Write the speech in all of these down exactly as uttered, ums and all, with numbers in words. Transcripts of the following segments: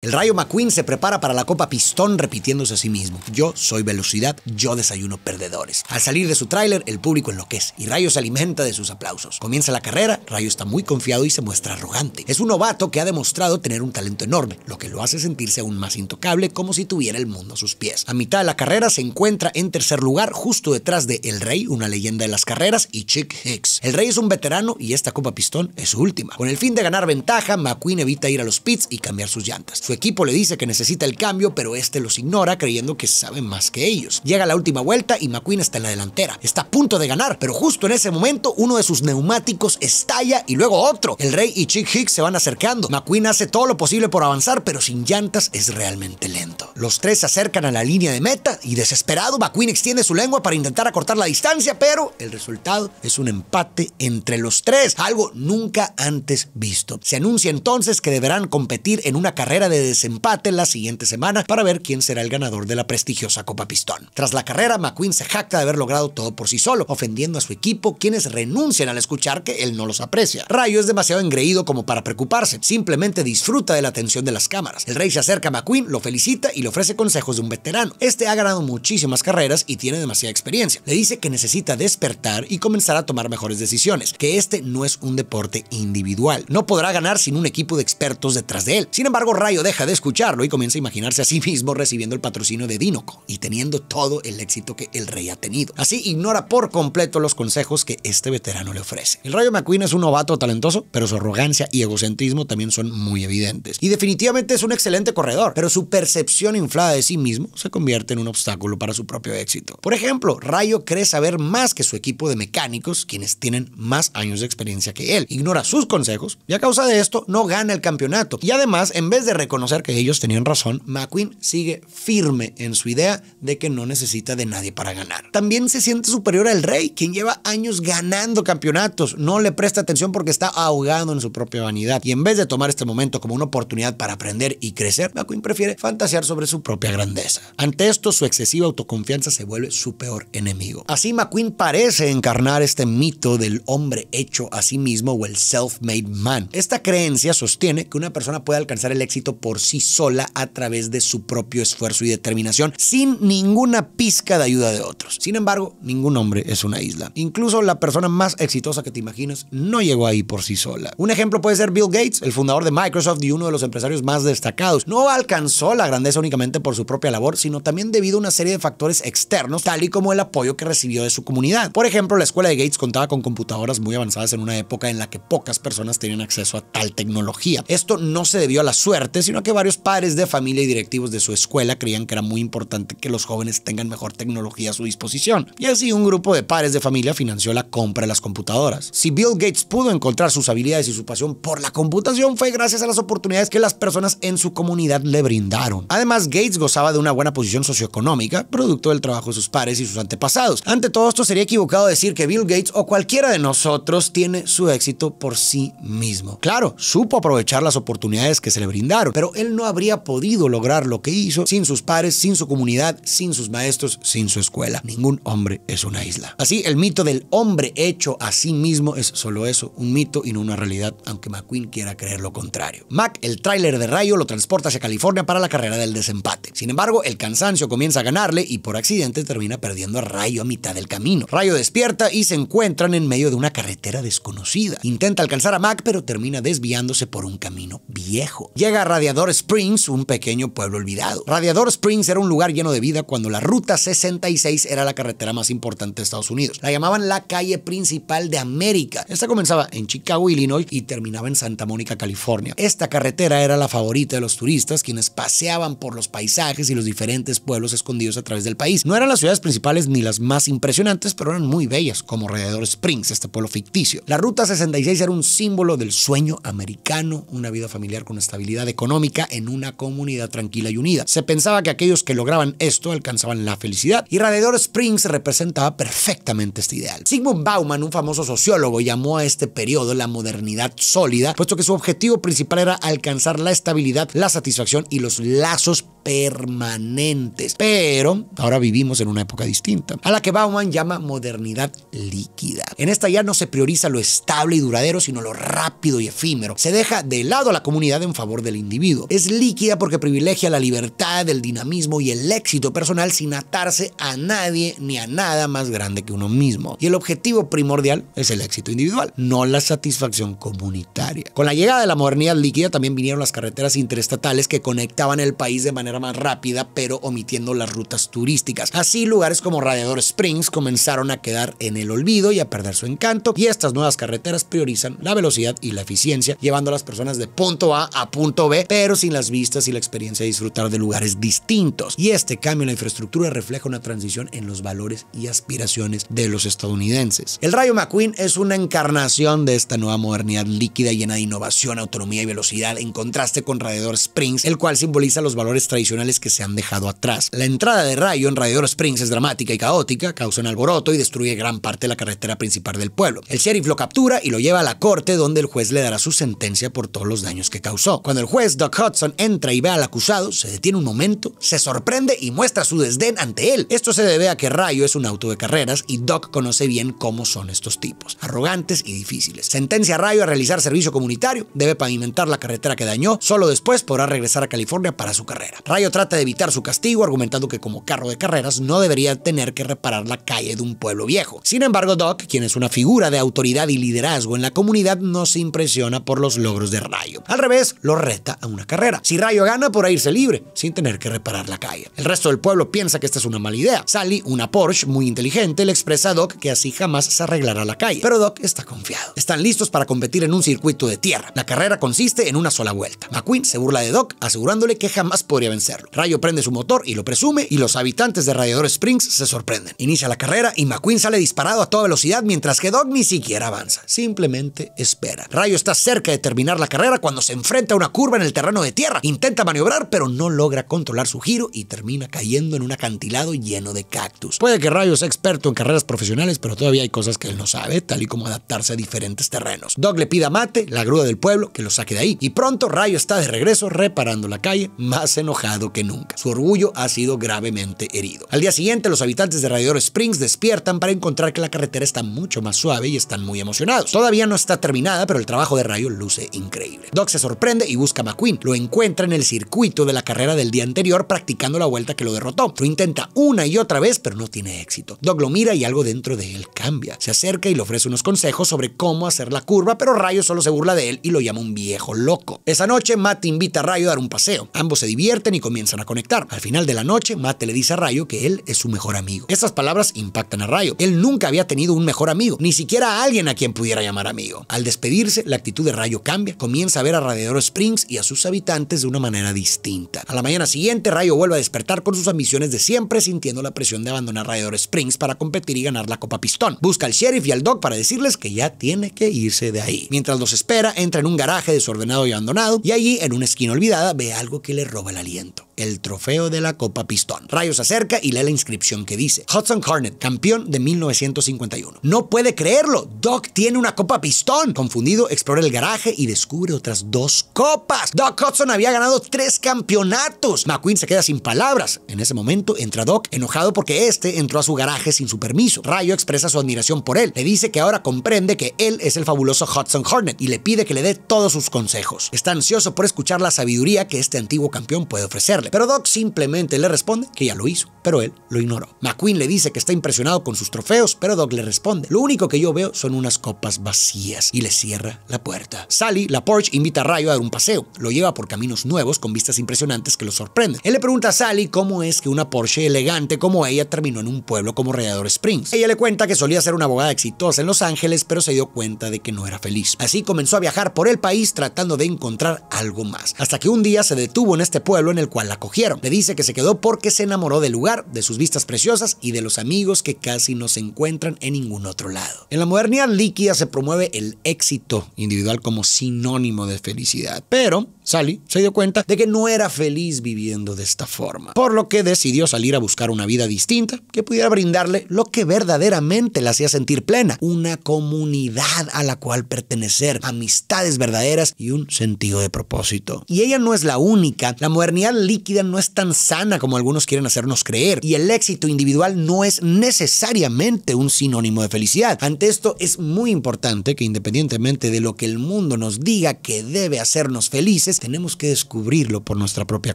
El Rayo McQueen se prepara para la Copa Pistón repitiéndose a sí mismo. Yo soy velocidad, yo desayuno perdedores. Al salir de su tráiler, el público enloquece y Rayo se alimenta de sus aplausos. Comienza la carrera, Rayo está muy confiado y se muestra arrogante. Es un novato que ha demostrado tener un talento enorme, lo que lo hace sentirse aún más intocable, como si tuviera el mundo a sus pies. A mitad de la carrera se encuentra en tercer lugar, justo detrás de El Rey, una leyenda de las carreras, y Chick Hicks. El Rey es un veterano y esta Copa Pistón es su última. Con el fin de ganar ventaja, McQueen evita ir a los pits y cambiar sus llantas. Su equipo le dice que necesita el cambio, pero este los ignora creyendo que saben más que ellos. Llega la última vuelta y McQueen está en la delantera. Está a punto de ganar, pero justo en ese momento uno de sus neumáticos estalla y luego otro. El Rey y Chick Hicks se van acercando. McQueen hace todo lo posible por avanzar, pero sin llantas es realmente lento. Los tres se acercan a la línea de meta y desesperado McQueen extiende su lengua para intentar acortar la distancia, pero el resultado es un empate entre los tres, algo nunca antes visto. Se anuncia entonces que deberán competir en una carrera de De desempate la siguiente semana para ver quién será el ganador de la prestigiosa Copa Pistón. Tras la carrera, McQueen se jacta de haber logrado todo por sí solo, ofendiendo a su equipo, quienes renuncian al escuchar que él no los aprecia. Rayo es demasiado engreído como para preocuparse, simplemente disfruta de la atención de las cámaras. El Rey se acerca a McQueen, lo felicita y le ofrece consejos de un veterano. Este ha ganado muchísimas carreras y tiene demasiada experiencia. Le dice que necesita despertar y comenzar a tomar mejores decisiones, que este no es un deporte individual. No podrá ganar sin un equipo de expertos detrás de él. Sin embargo, Rayo deja de escucharlo y comienza a imaginarse a sí mismo recibiendo el patrocinio de Dinoco y teniendo todo el éxito que el Rey ha tenido. Así ignora por completo los consejos que este veterano le ofrece. El Rayo McQueen es un novato talentoso, pero su arrogancia y egocentrismo también son muy evidentes. Y definitivamente es un excelente corredor, pero su percepción inflada de sí mismo se convierte en un obstáculo para su propio éxito. Por ejemplo, Rayo cree saber más que su equipo de mecánicos, quienes tienen más años de experiencia que él. Ignora sus consejos y a causa de esto no gana el campeonato. Y además, en vez de reconocer conocer que ellos tenían razón, McQueen sigue firme en su idea de que no necesita de nadie para ganar. También se siente superior al Rey, quien lleva años ganando campeonatos. No le presta atención porque está ahogado en su propia vanidad. Y en vez de tomar este momento como una oportunidad para aprender y crecer, McQueen prefiere fantasear sobre su propia grandeza. Ante esto, su excesiva autoconfianza se vuelve su peor enemigo. Así, McQueen parece encarnar este mito del hombre hecho a sí mismo o el self-made man. Esta creencia sostiene que una persona puede alcanzar el éxito por por sí sola a través de su propio esfuerzo y determinación, sin ninguna pizca de ayuda de otros. Sin embargo, ningún hombre es una isla. Incluso la persona más exitosa que te imaginas no llegó ahí por sí sola. Un ejemplo puede ser Bill Gates, el fundador de Microsoft y uno de los empresarios más destacados. No alcanzó la grandeza únicamente por su propia labor, sino también debido a una serie de factores externos, tal y como el apoyo que recibió de su comunidad. Por ejemplo, la escuela de Gates contaba con computadoras muy avanzadas en una época en la que pocas personas tenían acceso a tal tecnología. Esto no se debió a la suerte, sino que varios padres de familia y directivos de su escuela creían que era muy importante que los jóvenes tengan mejor tecnología a su disposición. Y así un grupo de padres de familia financió la compra de las computadoras. Si Bill Gates pudo encontrar sus habilidades y su pasión por la computación, fue gracias a las oportunidades que las personas en su comunidad le brindaron. Además, Gates gozaba de una buena posición socioeconómica, producto del trabajo de sus padres y sus antepasados. Ante todo esto, sería equivocado decir que Bill Gates o cualquiera de nosotros tiene su éxito por sí mismo. Claro, supo aprovechar las oportunidades que se le brindaron, pero él no habría podido lograr lo que hizo sin sus padres, sin su comunidad, sin sus maestros, sin su escuela. Ningún hombre es una isla. Así, el mito del hombre hecho a sí mismo es solo eso, un mito y no una realidad, aunque McQueen quiera creer lo contrario. Mack, el tráiler de Rayo, lo transporta hacia California para la carrera del desempate. Sin embargo, el cansancio comienza a ganarle y por accidente termina perdiendo a Rayo a mitad del camino. Rayo despierta y se encuentran en medio de una carretera desconocida. Intenta alcanzar a Mack, pero termina desviándose por un camino viejo. Llega a Radiador Springs, un pequeño pueblo olvidado. Radiador Springs era un lugar lleno de vida cuando la Ruta sesenta y seis era la carretera más importante de Estados Unidos. La llamaban la calle principal de América. Esta comenzaba en Chicago, Illinois y terminaba en Santa Mónica, California. Esta carretera era la favorita de los turistas, quienes paseaban por los paisajes y los diferentes pueblos escondidos a través del país. No eran las ciudades principales ni las más impresionantes, pero eran muy bellas, como Radiador Springs, este pueblo ficticio. La Ruta sesenta y seis era un símbolo del sueño americano, una vida familiar con estabilidad económica en una comunidad tranquila y unida. Se pensaba que aquellos que lograban esto alcanzaban la felicidad, y Radiador Springs representaba perfectamente este ideal. Zygmunt Bauman, un famoso sociólogo, llamó a este periodo la modernidad sólida, puesto que su objetivo principal era alcanzar la estabilidad, la satisfacción y los lazos permanentes. Pero ahora vivimos en una época distinta, a la que Bauman llama modernidad líquida. En esta ya no se prioriza lo estable y duradero, sino lo rápido y efímero. Se deja de lado a la comunidad en favor del individuo. Es líquida porque privilegia la libertad, el dinamismo y el éxito personal sin atarse a nadie ni a nada más grande que uno mismo. Y el objetivo primordial es el éxito individual, no la satisfacción comunitaria. Con la llegada de la modernidad líquida también vinieron las carreteras interestatales que conectaban el país de manera más rápida, pero omitiendo las rutas turísticas. Así, lugares como Radiador Springs comenzaron a quedar en el olvido y a perder su encanto, y estas nuevas carreteras priorizan la velocidad y la eficiencia, llevando a las personas de punto A a punto B, pero sin las vistas y la experiencia de disfrutar de lugares distintos. Y este cambio en la infraestructura refleja una transición en los valores y aspiraciones de los estadounidenses. El Rayo McQueen es una encarnación de esta nueva modernidad líquida, llena de innovación, autonomía y velocidad, en contraste con Radiador Springs, el cual simboliza los valores tradicionales que se han dejado atrás. La entrada de Rayo en Radiador Springs es dramática y caótica, causa un alboroto y destruye gran parte de la carretera principal del pueblo. El sheriff lo captura y lo lleva a la corte, donde el juez le dará su sentencia por todos los daños que causó. Cuando el juez Doc Hudson entra y ve al acusado, se detiene un momento, se sorprende y muestra su desdén ante él. Esto se debe a que Rayo es un auto de carreras y Doc conoce bien cómo son estos tipos, arrogantes y difíciles. Sentencia a Rayo a realizar servicio comunitario, debe pavimentar la carretera que dañó, solo después podrá regresar a California para su carrera. Rayo trata de evitar su castigo, argumentando que como carro de carreras no debería tener que reparar la calle de un pueblo viejo. Sin embargo, Doc, quien es una figura de autoridad y liderazgo en la comunidad, no se impresiona por los logros de Rayo. Al revés, lo reta a una carrera. Si Rayo gana, podrá irse libre, sin tener que reparar la calle. El resto del pueblo piensa que esta es una mala idea. Sally, una Porsche muy inteligente, le expresa a Doc que así jamás se arreglará la calle, pero Doc está confiado. Están listos para competir en un circuito de tierra. La carrera consiste en una sola vuelta. McQueen se burla de Doc, asegurándole que jamás podría vencerlo. Rayo prende su motor y lo presume, y los habitantes de Radiador Springs se sorprenden. Inicia la carrera y McQueen sale disparado a toda velocidad, mientras que Doc ni siquiera avanza, simplemente espera. Rayo está cerca de terminar la carrera cuando se enfrenta a una curva en el terreno de tierra. Intenta maniobrar, pero no logra controlar su giro y termina cayendo en un acantilado lleno de cactus. Puede que Rayo sea experto en carreras profesionales, pero todavía hay cosas que él no sabe, tal y como adaptarse a diferentes terrenos. Doc le pide a Mate, la grúa del pueblo, que lo saque de ahí, y pronto Rayo está de regreso reparando la calle, más enojado que nunca. Su orgullo ha sido gravemente herido. Al día siguiente, los habitantes de Radiador Springs despiertan para encontrar que la carretera está mucho más suave y están muy emocionados. Todavía no está terminada, pero el trabajo de Rayo luce increíble. Doc se sorprende y busca a McQueen. Lo encuentra en el circuito de la carrera del día anterior, practicando la vuelta que lo derrotó. Lo intenta una y otra vez, pero no tiene éxito. Doc lo mira y algo dentro de él cambia. Se acerca y le ofrece unos consejos sobre cómo hacer la curva, pero Rayo solo se burla de él y lo llama un viejo loco. Esa noche, Matt invita a Rayo a dar un paseo. Ambos se divierten y comienzan a conectar. Al final de la noche, Matt le dice a Rayo que él es su mejor amigo. Estas palabras impactan a Rayo. Él nunca había tenido un mejor amigo, ni siquiera a alguien a quien pudiera llamar amigo. Al despedirse, la actitud de Rayo cambia. Comienza a ver a Radiador Springs y a sus habitantes de una manera distinta. A la mañana siguiente, Rayo vuelve a despertar con sus ambiciones de siempre, sintiendo la presión de abandonar Radiador Springs para competir y ganar la Copa Pistón. Busca al sheriff y al Doc para decirles que ya tiene que irse de ahí. Mientras los espera, entra en un garaje desordenado y abandonado, y allí, en una esquina olvidada, ve algo que le roba el aliento: el trofeo de la Copa Pistón. Rayo se acerca y lee la inscripción que dice: Hudson Hornet, campeón de mil novecientos cincuenta y uno. No puede creerlo, Doc tiene una Copa Pistón. Confundido, explora el garaje y descubre otras dos copas. Doc Hudson había ganado tres campeonatos. McQueen se queda sin palabras. En ese momento entra Doc, enojado porque este entró a su garaje sin su permiso. Rayo expresa su admiración por él. Le dice que ahora comprende que él es el fabuloso Hudson Hornet y le pide que le dé todos sus consejos. Está ansioso por escuchar la sabiduría que este antiguo campeón puede ofrecerle, pero Doc simplemente le responde que ya lo hizo, pero él lo ignoró. McQueen le dice que está impresionado con sus trofeos, pero Doc le responde: lo único que yo veo son unas copas vacías, y le cierra la puerta. Sally, la Porsche, invita a Rayo a dar un paseo. Lo lleva por caminos nuevos con vistas impresionantes que lo sorprenden. Él le pregunta a Sally cómo es que una Porsche elegante como ella terminó en un pueblo como Radiador Springs. Ella le cuenta que solía ser una abogada exitosa en Los Ángeles, pero se dio cuenta de que no era feliz. Así comenzó a viajar por el país tratando de encontrar algo más, hasta que un día se detuvo en este pueblo en el cual la cogieron. Le dice que se quedó porque se enamoró del lugar, de sus vistas preciosas y de los amigos que casi no se encuentran en ningún otro lado. En la modernidad líquida se promueve el éxito individual como sinónimo de felicidad, pero Sally se dio cuenta de que no era feliz viviendo de esta forma, por lo que decidió salir a buscar una vida distinta que pudiera brindarle lo que verdaderamente la hacía sentir plena: una comunidad a la cual pertenecer, amistades verdaderas y un sentido de propósito. Y ella no es la única. La modernidad líquida líquida no es tan sana como algunos quieren hacernos creer, y el éxito individual no es necesariamente un sinónimo de felicidad. Ante esto es muy importante que, independientemente de lo que el mundo nos diga que debe hacernos felices, tenemos que descubrirlo por nuestra propia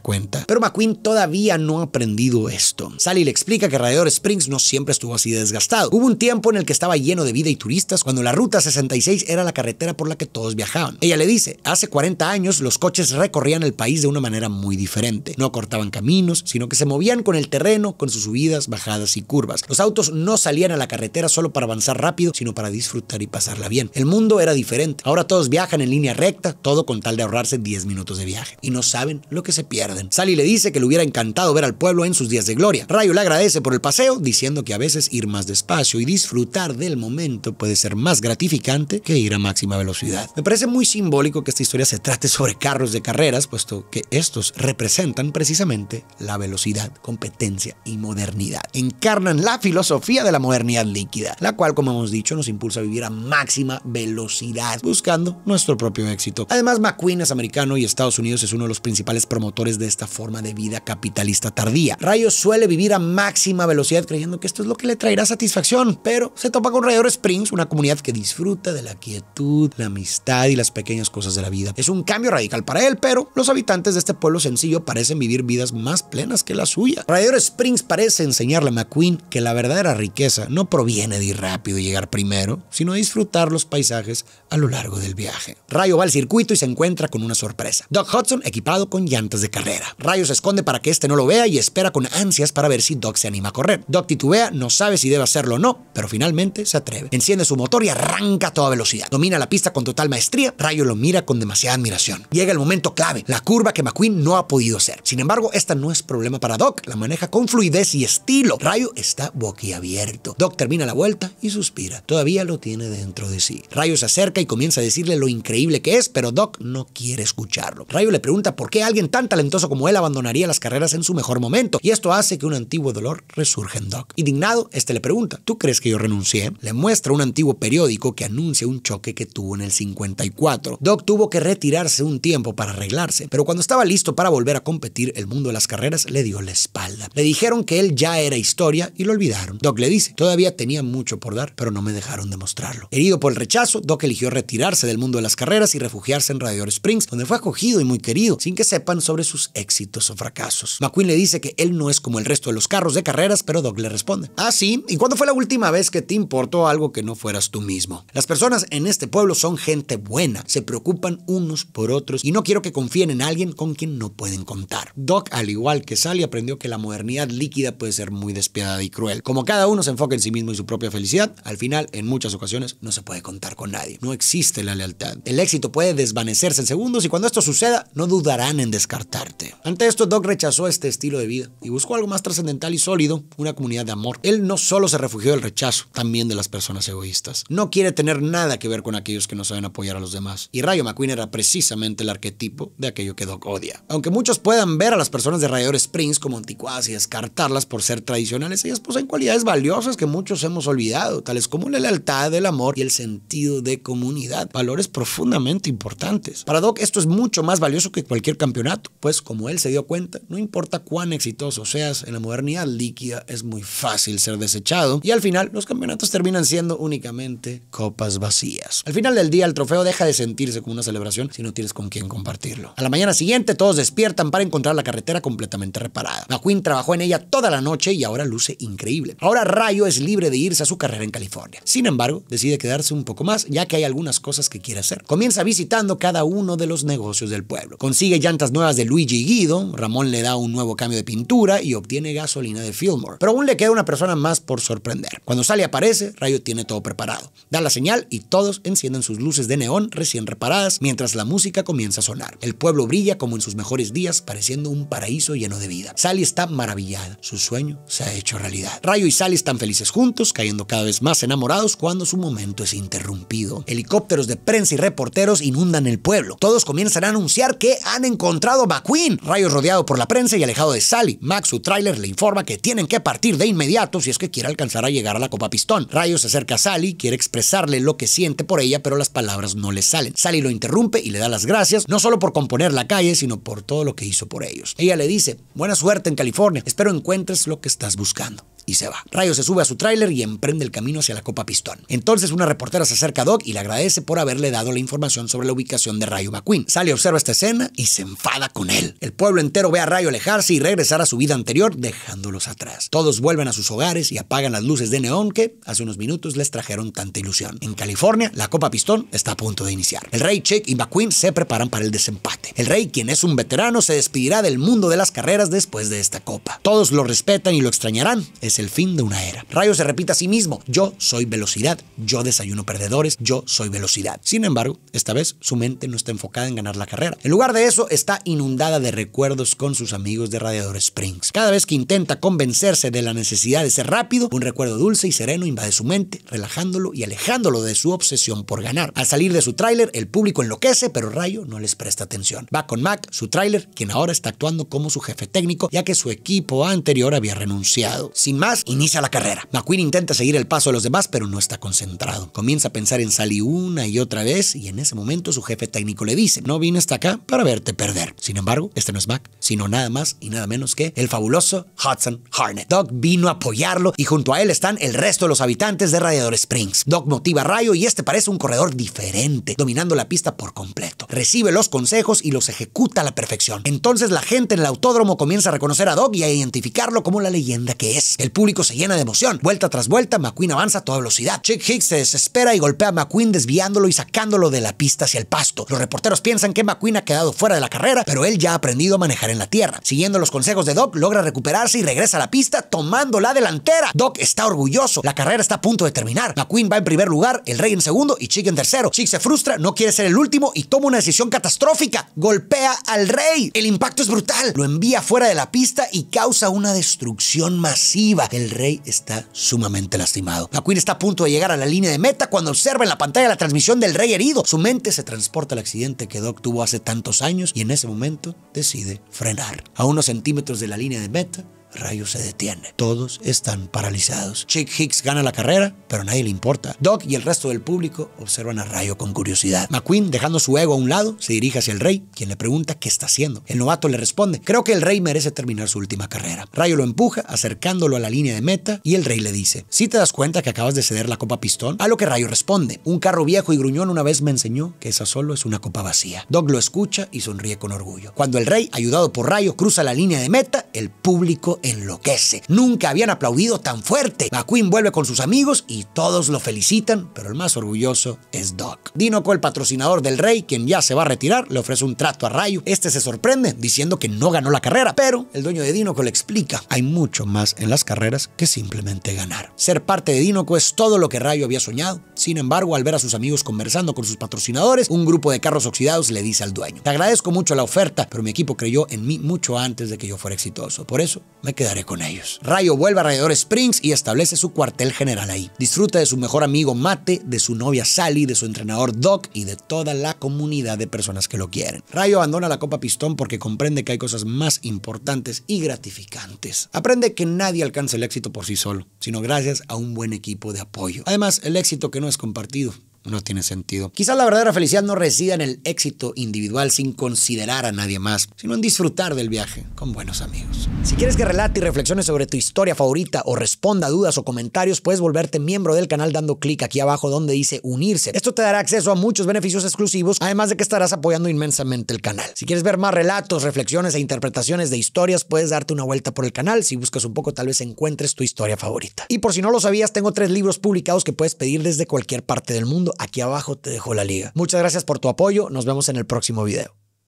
cuenta. Pero McQueen todavía no ha aprendido esto. Sally le explica que Radiador Springs no siempre estuvo así de desgastado. Hubo un tiempo en el que estaba lleno de vida y turistas, cuando la Ruta sesenta y seis era la carretera por la que todos viajaban. Ella le dice, hace cuarenta años los coches recorrían el país de una manera muy diferente. No cortaban caminos, sino que se movían con el terreno, con sus subidas, bajadas y curvas. Los autos no salían a la carretera solo para avanzar rápido, sino para disfrutar y pasarla bien. El mundo era diferente. Ahora todos viajan en línea recta, todo con tal de ahorrarse diez minutos de viaje. Y no saben lo que se pierden. Sally le dice que le hubiera encantado ver al pueblo en sus días de gloria. Rayo le agradece por el paseo, diciendo que a veces ir más despacio y disfrutar del momento puede ser más gratificante que ir a máxima velocidad. Me parece muy simbólico que esta historia se trate sobre carros de carreras, puesto que estos representan precisamente la velocidad, competencia y modernidad. Encarnan la filosofía de la modernidad líquida, la cual, como hemos dicho, nos impulsa a vivir a máxima velocidad, buscando nuestro propio éxito. Además, McQueen es americano y Estados Unidos es uno de los principales promotores de esta forma de vida capitalista tardía. Rayo suele vivir a máxima velocidad creyendo que esto es lo que le traerá satisfacción, pero se topa con Radiador Springs, una comunidad que disfruta de la quietud, la amistad y las pequeñas cosas de la vida. Es un cambio radical para él, pero los habitantes de este pueblo sencillo parecen vivir vidas más plenas que la suya. Radiador Springs parece enseñarle a McQueen que la verdadera riqueza no proviene de ir rápido y llegar primero, sino de disfrutar los paisajes a lo largo del viaje. Rayo va al circuito y se encuentra con una sorpresa. Doc Hudson equipado con llantas de carrera. Rayo se esconde para que este no lo vea y espera con ansias para ver si Doc se anima a correr. Doc titubea, no sabe si debe hacerlo o no, pero finalmente se atreve. Enciende su motor y arranca a toda velocidad. Domina la pista con total maestría. Rayo lo mira con demasiada admiración. Llega el momento clave, la curva que McQueen no ha podido hacer. Sin embargo, esta no es problema para Doc. La maneja con fluidez y estilo. Rayo está boquiabierto. Doc termina la vuelta y suspira. Todavía lo tiene dentro de sí. Rayo se acerca y comienza a decirle lo increíble que es, pero Doc no quiere escucharlo. Rayo le pregunta por qué alguien tan talentoso como él abandonaría las carreras en su mejor momento, y esto hace que un antiguo dolor resurja en Doc. Indignado, este le pregunta, ¿tú crees que yo renuncié? Le muestra un antiguo periódico que anuncia un choque que tuvo en el cincuenta y cuatro. Doc tuvo que retirarse un tiempo para arreglarse, pero cuando estaba listo para volver a competir, el mundo de las carreras le dio la espalda. Le dijeron que él ya era historia y lo olvidaron. Doc le dice, todavía tenía mucho por dar, pero no me dejaron demostrarlo. Herido por el rechazo, Doc eligió retirarse del mundo de las carreras y refugiarse en Radiador Springs, donde fue acogido y muy querido, sin que sepan sobre sus éxitos o fracasos. McQueen le dice que él no es como el resto de los carros de carreras, pero Doc le responde, ah, sí, ¿y cuándo fue la última vez que te importó algo que no fueras tú mismo? Las personas en este pueblo son gente buena, se preocupan unos por otros y no quiero que confíen en alguien con quien no pueden contar. Doc, al igual que Sally, aprendió que la modernidad líquida puede ser muy despiadada y cruel. Como cada uno se enfoca en sí mismo y su propia felicidad, al final, en muchas ocasiones, no se puede contar con nadie. No existe la lealtad. El éxito puede desvanecerse en segundos y cuando esto suceda, no dudarán en descartarte. Ante esto, Doc rechazó este estilo de vida y buscó algo más trascendental y sólido, una comunidad de amor. Él no solo se refugió del rechazo, también de las personas egoístas. No quiere tener nada que ver con aquellos que no saben apoyar a los demás. Y Rayo McQueen era precisamente el arquetipo de aquello que Doc odia. Aunque muchos puedan ver a las personas de Radiador Springs como anticuadas y descartarlas por ser tradicionales, ellas poseen cualidades valiosas que muchos hemos olvidado, tales como la lealtad, el amor y el sentido de comunidad, valores profundamente importantes. Para Doc esto es mucho más valioso que cualquier campeonato, pues como él se dio cuenta, no importa cuán exitoso seas, en la modernidad líquida es muy fácil ser desechado y al final los campeonatos terminan siendo únicamente copas vacías. Al final del día el trofeo deja de sentirse como una celebración si no tienes con quién compartirlo. A la mañana siguiente todos despiertan para encontrar la carretera completamente reparada. McQueen trabajó en ella toda la noche y ahora luce increíble. Ahora Rayo es libre de irse a su carrera en California. Sin embargo, decide quedarse un poco más ya que hay algunas cosas que quiere hacer. Comienza visitando cada uno de los negocios del pueblo. Consigue llantas nuevas de Luigi y Guido, Ramón le da un nuevo cambio de pintura y obtiene gasolina de Fillmore. Pero aún le queda una persona más por sorprender. Cuando Sally aparece, Rayo tiene todo preparado. Da la señal y todos encienden sus luces de neón recién reparadas mientras la música comienza a sonar. El pueblo brilla como en sus mejores días, pareciendo un paraíso lleno de vida. Sally está maravillada. Su sueño se ha hecho realidad. Rayo y Sally están felices juntos, cayendo cada vez más enamorados cuando su momento es interrumpido. Helicópteros de prensa y reporteros inundan el pueblo. Todos comienzan a anunciar que han encontrado a McQueen. Rayo es rodeado por la prensa y alejado de Sally. Mack, su tráiler, le informa que tienen que partir de inmediato si es que quiere alcanzar a llegar a la Copa Pistón. Rayo se acerca a Sally, quiere expresarle lo que siente por ella, pero las palabras no le salen. Sally lo interrumpe y le da las gracias, no solo por componer la calle, sino por todo lo que hizo por él. por ellos. Ella le dice, buena suerte en California, espero encuentres lo que estás buscando. Y se va. Rayo se sube a su tráiler y emprende el camino hacia la Copa Pistón. Entonces una reportera se acerca a Doc y le agradece por haberle dado la información sobre la ubicación de Rayo McQueen. Sally observa esta escena y se enfada con él. El pueblo entero ve a Rayo alejarse y regresar a su vida anterior, dejándolos atrás. Todos vuelven a sus hogares y apagan las luces de neón que hace unos minutos les trajeron tanta ilusión. En California, la Copa Pistón está a punto de iniciar. El Rey, Chick y McQueen se preparan para el desempate. El Rey, quien es un veterano, se despedirá del mundo de las carreras después de esta copa. Todos lo respetan y lo extrañarán. Es el fin de una era. Rayo se repite a sí mismo. Yo soy velocidad. Yo desayuno perdedores. Yo soy velocidad. Sin embargo, esta vez su mente no está enfocada en ganar la carrera. En lugar de eso, está inundada de recuerdos con sus amigos de Radiador Springs. Cada vez que intenta convencerse de la necesidad de ser rápido, un recuerdo dulce y sereno invade su mente, relajándolo y alejándolo de su obsesión por ganar. Al salir de su tráiler, el público enloquece, pero Rayo no les presta atención. Va con Mack, su tráiler, quien ahora está actuando como su jefe técnico, ya que su equipo anterior había renunciado. Sin más, inicia la carrera. McQueen intenta seguir el paso de los demás, pero no está concentrado. Comienza a pensar en Sally una y otra vez, y en ese momento su jefe técnico le dice, no vine hasta acá para verte perder. Sin embargo, este no es Mack, sino nada más y nada menos que el fabuloso Hudson Hornet. Doc vino a apoyarlo, y junto a él están el resto de los habitantes de Radiador Springs. Doc motiva a Rayo, y este parece un corredor diferente, dominando la pista por completo. Recibe los consejos y los ejecuta a la perfección. Entonces la gente en el autódromo comienza a reconocer a Doc y a identificarlo como la leyenda que es. El público se llena de emoción. Vuelta tras vuelta, McQueen avanza a toda velocidad. Chick Hicks se desespera y golpea a McQueen desviándolo y sacándolo de la pista hacia el pasto. Los reporteros piensan que McQueen ha quedado fuera de la carrera, pero él ya ha aprendido a manejar en la tierra. Siguiendo los consejos de Doc, logra recuperarse y regresa a la pista tomando la delantera. Doc está orgulloso. La carrera está a punto de terminar. McQueen va en primer lugar, el Rey en segundo y Chick en tercero. Chick se frustra, no quiere ser el último y toma una decisión catastrófica. Golpea al Rey. El impacto es brutal. Lo envía fuera de la pista y causa una destrucción masiva. El Rey está sumamente lastimado. McQueen está a punto de llegar a la línea de meta cuando observa en la pantalla la transmisión del Rey herido. Su mente se transporta al accidente que Doc tuvo hace tantos años y en ese momento decide frenar. A unos centímetros de la línea de meta, Rayo se detiene. Todos están paralizados. Chick Hicks gana la carrera, pero a nadie le importa. Doc y el resto del público observan a Rayo con curiosidad. McQueen, dejando su ego a un lado, se dirige hacia el Rey, quien le pregunta qué está haciendo. El novato le responde, creo que el Rey merece terminar su última carrera. Rayo lo empuja, acercándolo a la línea de meta, y el Rey le dice, ¿sí te das cuenta que acabas de ceder la Copa Pistón? A lo que Rayo responde, un carro viejo y gruñón una vez me enseñó que esa solo es una copa vacía. Doc lo escucha y sonríe con orgullo. Cuando el Rey, ayudado por Rayo, cruza la línea de meta, el público enloquece. Nunca habían aplaudido tan fuerte. McQueen vuelve con sus amigos y todos lo felicitan, pero el más orgulloso es Doc. Dinoco, el patrocinador del Rey, quien ya se va a retirar, le ofrece un trato a Rayo. Este se sorprende, diciendo que no ganó la carrera, pero el dueño de Dinoco le explica, hay mucho más en las carreras que simplemente ganar. Ser parte de Dinoco es todo lo que Rayo había soñado. Sin embargo, al ver a sus amigos conversando con sus patrocinadores, un grupo de carros oxidados le dice al dueño, te agradezco mucho la oferta, pero mi equipo creyó en mí mucho antes de que yo fuera exitoso. Por eso, me quedaré con ellos. Rayo vuelve a Radiador Springs y establece su cuartel general ahí. Disfruta de su mejor amigo Mate, de su novia Sally, de su entrenador Doc y de toda la comunidad de personas que lo quieren. Rayo abandona la Copa Pistón porque comprende que hay cosas más importantes y gratificantes. Aprende que nadie alcanza el éxito por sí solo, sino gracias a un buen equipo de apoyo. Además, el éxito que no es compartido no tiene sentido. Quizás la verdadera felicidad no resida en el éxito individual sin considerar a nadie más, sino en disfrutar del viaje con buenos amigos. Si quieres que relate y reflexiones sobre tu historia favorita o responda a dudas o comentarios, puedes volverte miembro del canal dando clic aquí abajo donde dice unirse. Esto te dará acceso a muchos beneficios exclusivos, además de que estarás apoyando inmensamente el canal. Si quieres ver más relatos, reflexiones e interpretaciones de historias, puedes darte una vuelta por el canal. Si buscas un poco, tal vez encuentres tu historia favorita. Y por si no lo sabías, tengo tres libros publicados que puedes pedir desde cualquier parte del mundo. Aquí abajo te dejo la liga. Muchas gracias por tu apoyo. Nos vemos en el próximo video.